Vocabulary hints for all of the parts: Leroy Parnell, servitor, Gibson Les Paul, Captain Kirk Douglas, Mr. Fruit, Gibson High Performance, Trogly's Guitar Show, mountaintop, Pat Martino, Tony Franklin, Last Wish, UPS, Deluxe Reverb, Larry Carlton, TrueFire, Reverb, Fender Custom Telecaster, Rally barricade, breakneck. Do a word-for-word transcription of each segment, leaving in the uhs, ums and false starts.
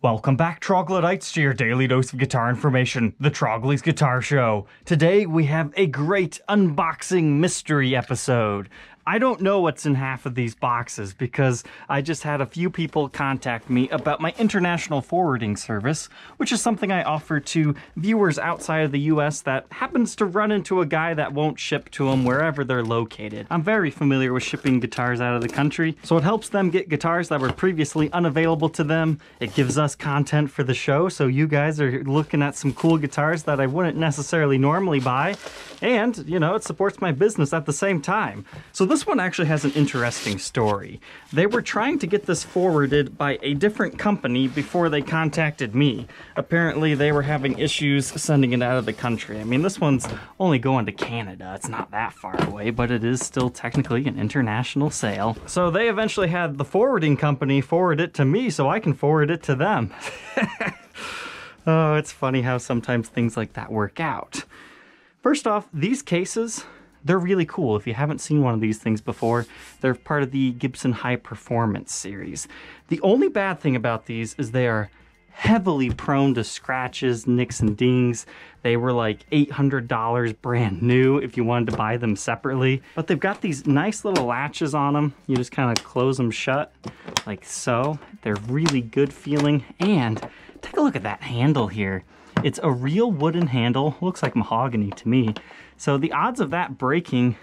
Welcome back, Troglodytes, to your daily dose of guitar information, the Trogly's Guitar Show. Today we have a great unboxing mystery episode. I don't know what's in half of these boxes because I just had a few people contact me about my international forwarding service, which is something I offer to viewers outside of the U S that happens to run into a guy that won't ship to them wherever they're located. I'm very familiar with shipping guitars out of the country, so it helps them get guitars that were previously unavailable to them. It gives us content for the show, so you guys are looking at some cool guitars that I wouldn't necessarily normally buy, and, you know, it supports my business at the same time. So this This one actually has an interesting story. They were trying to get this forwarded by a different company before they contacted me. Apparently they were having issues sending it out of the country. I mean, this one's only going to Canada. It's not that far away, but it is still technically an international sale. So they eventually had the forwarding company forward it to me so I can forward it to them. Oh, it's funny how sometimes things like that work out. First off, these cases, they're really cool. If you haven't seen one of these things before, they're part of the Gibson High Performance series. The only bad thing about these is they are heavily prone to scratches, nicks, and dings. They were like eight hundred dollars brand new if you wanted to buy them separately. But they've got these nice little latches on them. You just kind of close them shut like so. They're really good feeling. And take a look at that handle here. It's a real wooden handle, looks like mahogany to me. So the odds of that breaking,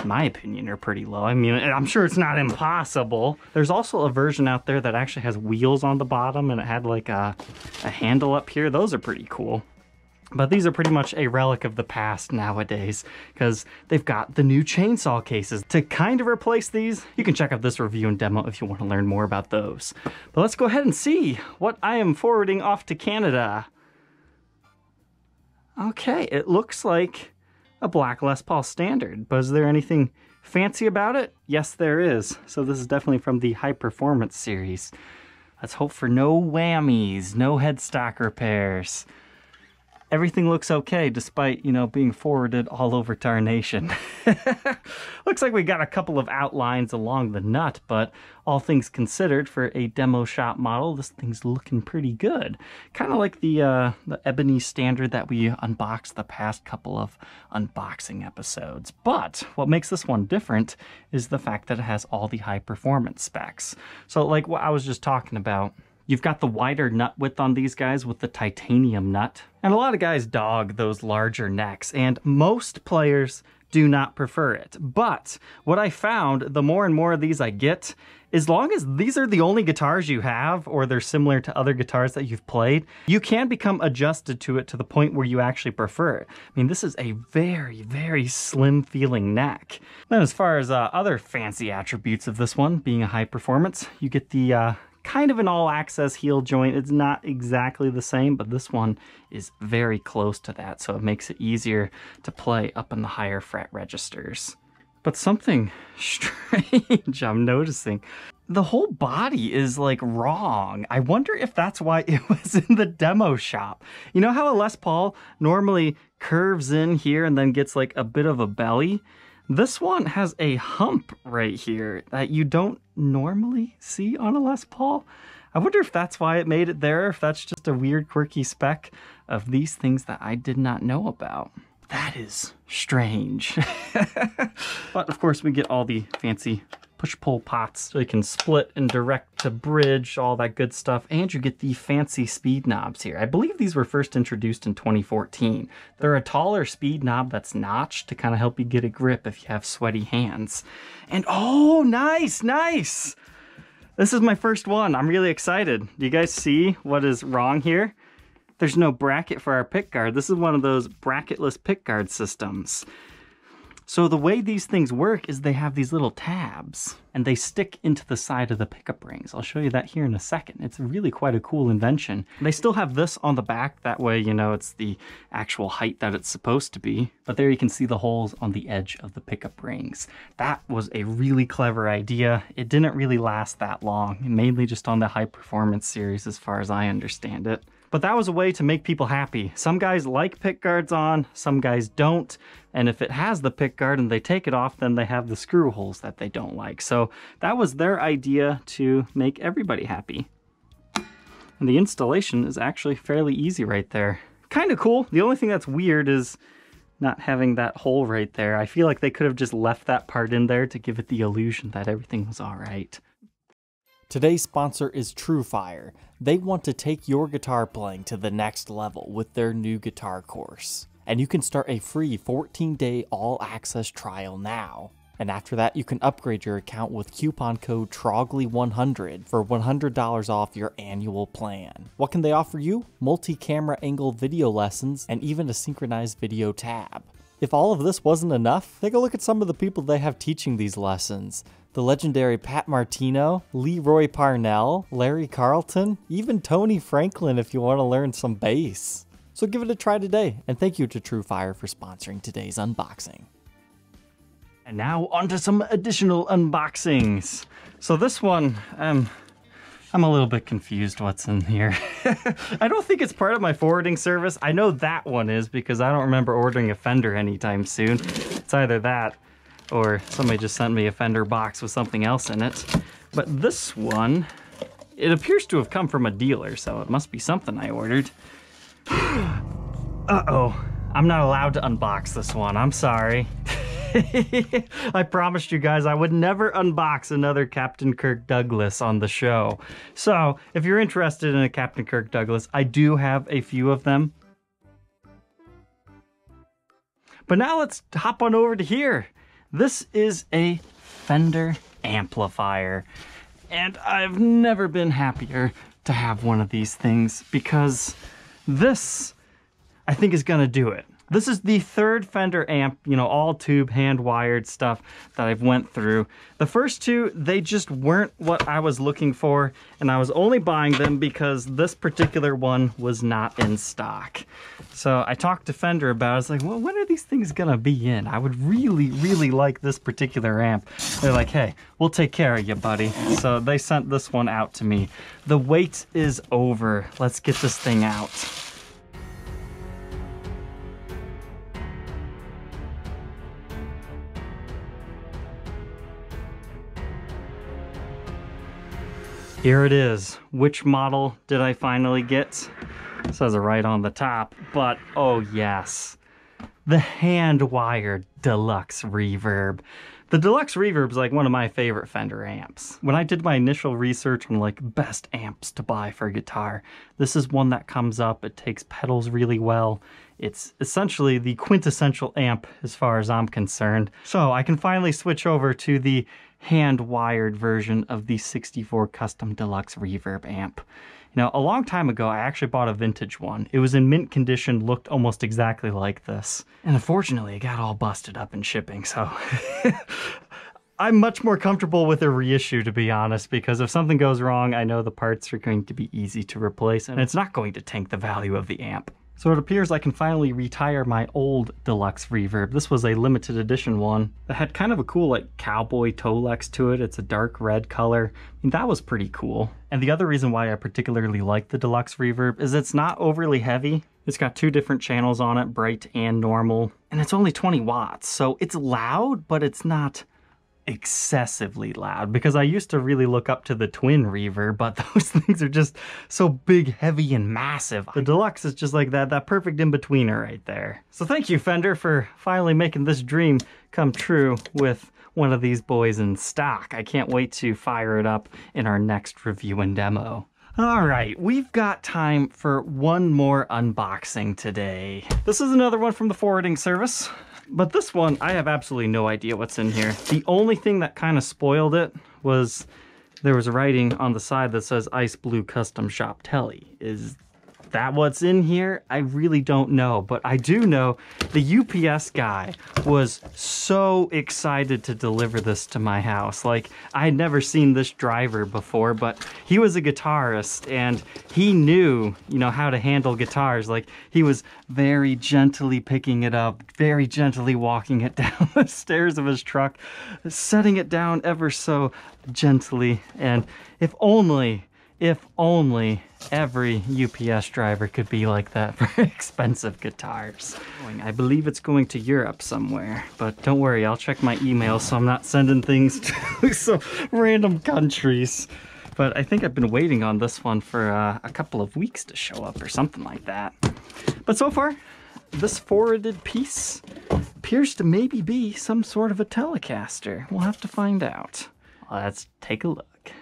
in my opinion, are pretty low. I mean, I'm sure it's not impossible. There's also a version out there that actually has wheels on the bottom and it had like a, a handle up here. Those are pretty cool. But these are pretty much a relic of the past nowadays because they've got the new chainsaw cases. To kind of replace these, you can check out this review and demo if you want to learn more about those. But let's go ahead and see what I am forwarding off to Canada. Okay, it looks like a black Les Paul standard, but is there anything fancy about it? Yes, there is. So this is definitely from the High Performance series. Let's hope for no whammies, no headstock repairs. Everything looks okay, despite, you know, being forwarded all over to our nation. Looks like we got a couple of outlines along the nut, but all things considered, for a demo shop model, this thing's looking pretty good. Kind of like the uh, the ebony standard that we unboxed the past couple of unboxing episodes. But what makes this one different is the fact that it has all the high performance specs. So like what I was just talking about, you've got the wider nut width on these guys with the titanium nut. And a lot of guys dog those larger necks, and most players do not prefer it. But what I found, the more and more of these I get, as long as these are the only guitars you have, or they're similar to other guitars that you've played, you can become adjusted to it to the point where you actually prefer it. I mean, this is a very, very slim feeling neck. Then as far as uh, other fancy attributes of this one, being a high performance, you get the uh, kind of an all-access heel joint. It's not exactly the same, but this one is very close to that, so it makes it easier to play up in the higher fret registers. But something strange I'm noticing. The whole body is like wrong. I wonder if that's why it was in the demo shop. You know how a Les Paul normally curves in here and then gets like a bit of a belly? This one has a hump right here that you don't normally see on a Les Paul. I wonder if that's why it made it there, if that's just a weird quirky spec of these things that I did not know about. That is strange. But of course we get all the fancy push-pull pots so you can split and direct to bridge, all that good stuff, and you get the fancy speed knobs here. I believe these were first introduced in twenty fourteen. They're a taller speed knob that's notched to kind of help you get a grip if you have sweaty hands. And oh, nice, nice! This is my first one. I'm really excited. Do you guys see what is wrong here? There's no bracket for our pick guard. This is one of those bracketless pick guard systems. So the way these things work is they have these little tabs and they stick into the side of the pickup rings. I'll show you that here in a second. It's really quite a cool invention. They still have this on the back. That way, you know, it's the actual height that it's supposed to be. But there you can see the holes on the edge of the pickup rings. That was a really clever idea. It didn't really last that long, mainly just on the High Performance series as far as I understand it. But that was a way to make people happy. Some guys like pick guards on, some guys don't. And if it has the pick guard and they take it off, then they have the screw holes that they don't like. So that was their idea to make everybody happy. And the installation is actually fairly easy right there. Kind of cool. The only thing that's weird is not having that hole right there. I feel like they could have just left that part in there to give it the illusion that everything was all right. Today's sponsor is TrueFire. They want to take your guitar playing to the next level with their new guitar course. And you can start a free fourteen day all-access trial now. And after that, you can upgrade your account with coupon code Trogly one hundred for one hundred dollars off your annual plan. What can they offer you? Multi-camera angle video lessons and even a synchronized video tab. If all of this wasn't enough, take a look at some of the people they have teaching these lessons. The legendary Pat Martino, Leroy Parnell, Larry Carlton, even Tony Franklin if you want to learn some bass. So give it a try today, and thank you to TrueFire for sponsoring today's unboxing. And now onto some additional unboxings. So this one, um, I'm a little bit confused what's in here. I don't think it's part of my forwarding service. I know that one is because I don't remember ordering a Fender anytime soon. It's either that or somebody just sent me a Fender box with something else in it. But this one, it appears to have come from a dealer, so it must be something I ordered. Uh-oh, I'm not allowed to unbox this one. I'm sorry. I promised you guys I would never unbox another Captain Kirk Douglas on the show. So if you're interested in a Captain Kirk Douglas, I do have a few of them. But now let's hop on over to here. This is a Fender amplifier. And I've never been happier to have one of these things because this, I think, is gonna do it. This is the third Fender amp, you know, all tube, hand-wired stuff that I've went through. The first two, they just weren't what I was looking for, and I was only buying them because this particular one was not in stock. So I talked to Fender about it. I was like, well, when are these things gonna be in? I would really, really like this particular amp. They're like, hey, we'll take care of you, buddy. So they sent this one out to me. The wait is over. Let's get this thing out. Here it is. Which model did I finally get? It says it right on the top, but oh yes. The hand-wired Deluxe Reverb. The Deluxe Reverb is like one of my favorite Fender amps. When I did my initial research on like best amps to buy for guitar, this is one that comes up. It takes pedals really well. It's essentially the quintessential amp as far as I'm concerned. So I can finally switch over to the hand-wired version of the sixty-four Custom Deluxe Reverb amp. You know, a long time ago, I actually bought a vintage one. It was in mint condition, looked almost exactly like this. And unfortunately, it got all busted up in shipping, so... I'm much more comfortable with a reissue, to be honest, because if something goes wrong, I know the parts are going to be easy to replace, and it's not going to tank the value of the amp. So it appears I can finally retire my old Deluxe Reverb. This was a limited edition one that had kind of a cool like cowboy tolex to it. It's a dark red color. I mean, that was pretty cool. And the other reason why I particularly like the Deluxe Reverb is it's not overly heavy. It's got two different channels on it, bright and normal. And it's only twenty watts. So it's loud, but it's not excessively loud, because I used to really look up to the twin reverb, but those things are just so big, heavy, and massive. The Deluxe is just like that, that perfect in-betweener right there. So thank you, Fender, for finally making this dream come true with one of these boys in stock. I can't wait to fire it up in our next review and demo. All right, we've got time for one more unboxing today. This is another one from the forwarding service. But this one, I have absolutely no idea what's in here. The only thing that kind of spoiled it was there was writing on the side that says Ice Blue Custom Shop Tele. Is that what's in here? I really don't know, but I do know the U P S guy was so excited to deliver this to my house. Like, I had never seen this driver before, but he was a guitarist and he knew, you know, how to handle guitars. Like, he was very gently picking it up, very gently walking it down the stairs of his truck, setting it down ever so gently. And if only If only every U P S driver could be like that for expensive guitars. I believe it's going to Europe somewhere, but don't worry, I'll check my email so I'm not sending things to some random countries. but I think I've been waiting on this one for uh, a couple of weeks to show up or something like that. But so far, this forwarded piece appears to maybe be some sort of a Telecaster. We'll have to find out. Let's take a look.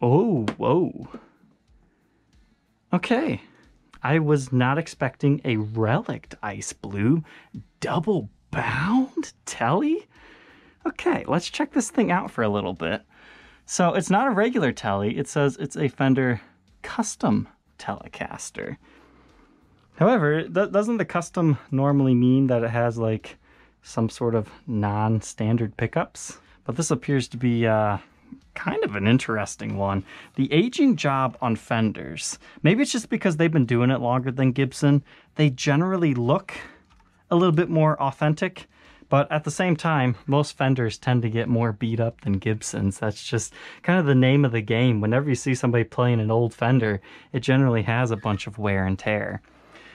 Oh, whoa. Okay. I was not expecting a relict ice blue double bound Tele. Okay, let's check this thing out for a little bit. So it's not a regular Tele. It says it's a Fender Custom Telecaster. However, that doesn't the custom normally mean that it has like some sort of non-standard pickups? But this appears to be uh, kind of an interesting one. The aging job on Fenders, maybe it's just because they've been doing it longer than Gibson, they generally look a little bit more authentic. But at the same time, most Fenders tend to get more beat up than Gibsons. That's just kind of the name of the game. Whenever you see somebody playing an old Fender, it generally has a bunch of wear and tear.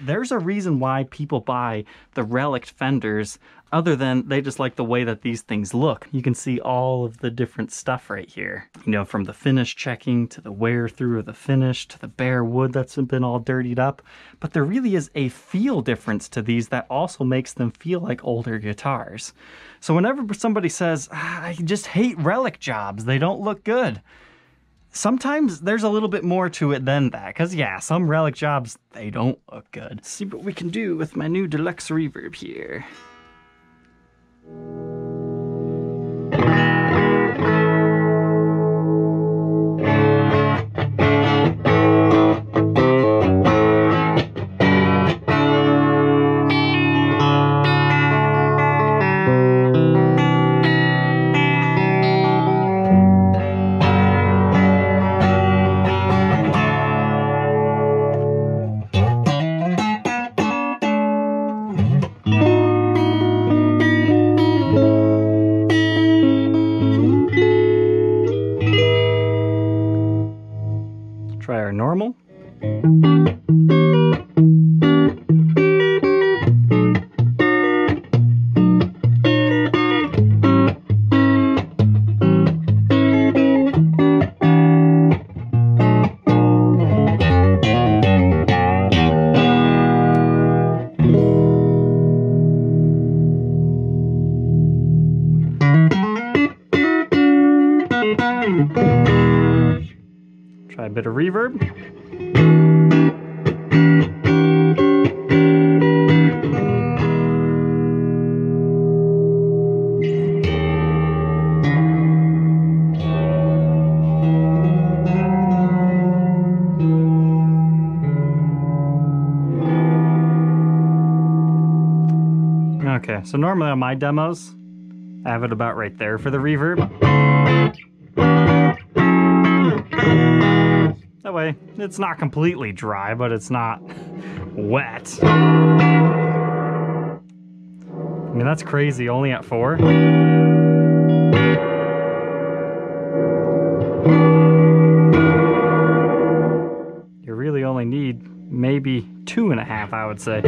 There's a reason why people buy the relict Fenders, other than they just like the way that these things look. You can see all of the different stuff right here. You know, from the finish checking to the wear through of the finish to the bare wood that's been all dirtied up. But there really is a feel difference to these that also makes them feel like older guitars. So whenever somebody says, ah, I just hate relict jobs, they don't look good. Sometimes there's a little bit more to it than that, because yeah, some relic jobs, they don't look good. Let's see what we can do with my new deluxe reverb here. A bit of reverb. Okay, so normally on my demos, I have it about right there for the reverb. That way, it's not completely dry, but it's not wet. I mean, that's crazy, only at four. You really only need maybe two and a half, I would say.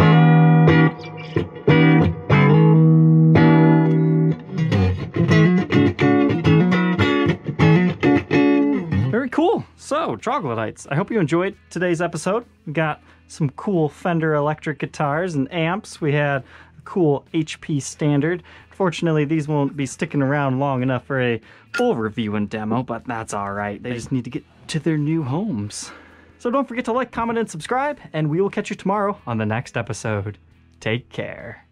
Cool. So, Troglodytes, I hope you enjoyed today's episode. We got some cool Fender electric guitars and amps. We had a cool H P Standard. Fortunately, these won't be sticking around long enough for a full review and demo, but that's all right. They just need to get to their new homes. So don't forget to like, comment, and subscribe, and we will catch you tomorrow on the next episode. Take care.